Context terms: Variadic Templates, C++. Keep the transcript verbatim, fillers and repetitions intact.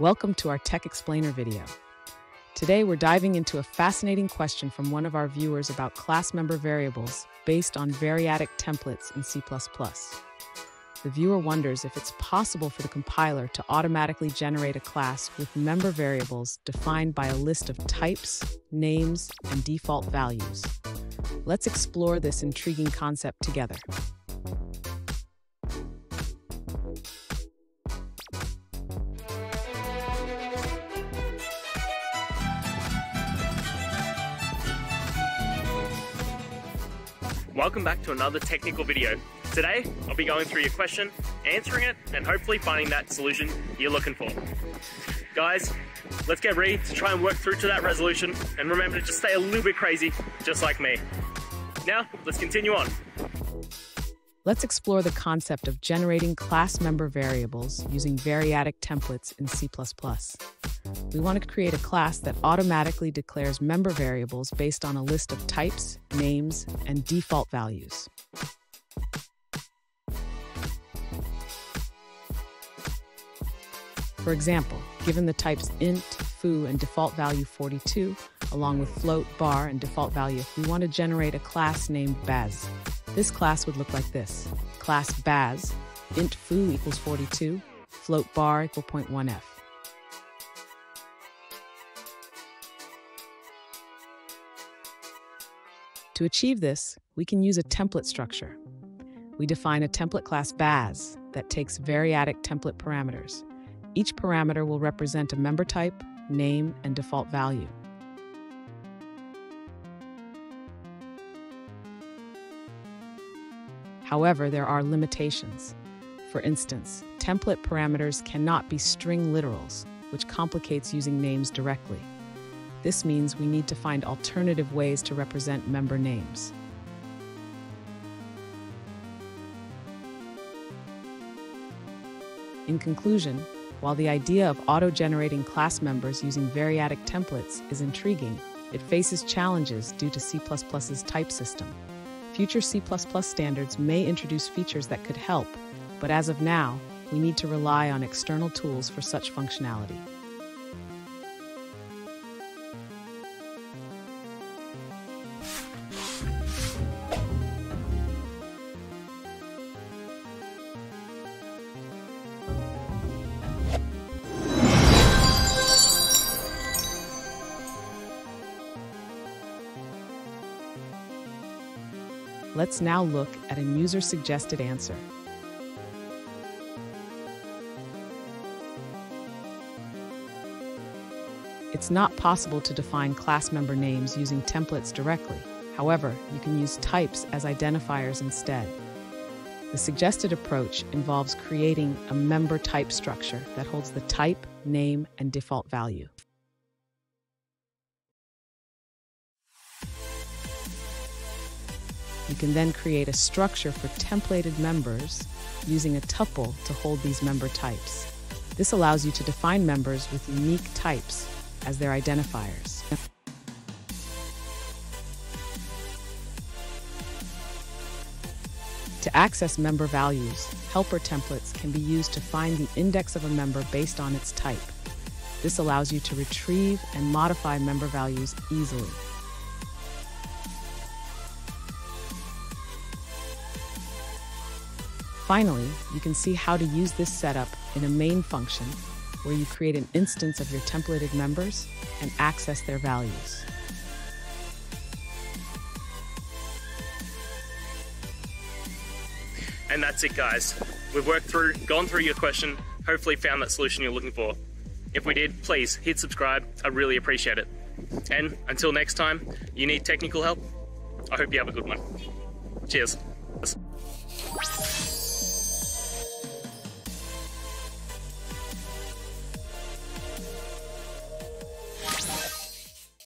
Welcome to our Tech Explainer video. Today we're diving into a fascinating question from one of our viewers about class member variables based on Variadic templates in C plus plus. The viewer wonders if it's possible for the compiler to automatically generate a class with member variables defined by a list of types, names, and default values. Let's explore this intriguing concept together. Welcome back to another technical video. Today, I'll be going through your question, answering it, and hopefully finding that solution you're looking for. Guys, let's get ready to try and work through to that resolution, and remember to just stay a little bit crazy, just like me. Now, let's continue on. Let's explore the concept of generating class member variables using Variadic templates in C plus plus. We want to create a class that automatically declares member variables based on a list of types, names, and default values. For example, given the types int, foo, and default value forty-two, along with float, bar, and default value, we want to generate a class named Baz. This class would look like this. Class Baz, int foo equals forty-two, float bar equal zero point one f. To achieve this, we can use a template structure. We define a template class Baz that takes Variadic template parameters. Each parameter will represent a member type, name, and default value. However, there are limitations. For instance, template parameters cannot be string literals, which complicates using names directly. This means we need to find alternative ways to represent member names. In conclusion, while the idea of auto-generating class members using Variadic templates is intriguing, it faces challenges due to C++'s type system. Future C plus plus standards may introduce features that could help, but as of now, we need to rely on external tools for such functionality. Let's now look at a user-suggested answer. It's not possible to define class member names using templates directly. However, you can use types as identifiers instead. The suggested approach involves creating a member type structure that holds the type, name, and default value. You can then create a structure for templated members using a tuple to hold these member types. This allows you to define members with unique types as their identifiers. To access member values, helper templates can be used to find the index of a member based on its type. This allows you to retrieve and modify member values easily. Finally, you can see how to use this setup in a main function where you create an instance of your templated members and access their values. And that's it, guys. We've worked through, gone through your question, hopefully found that solution you're looking for. If we did, please hit subscribe. I really appreciate it. And until next time, you need technical help? I hope you have a good one. Cheers.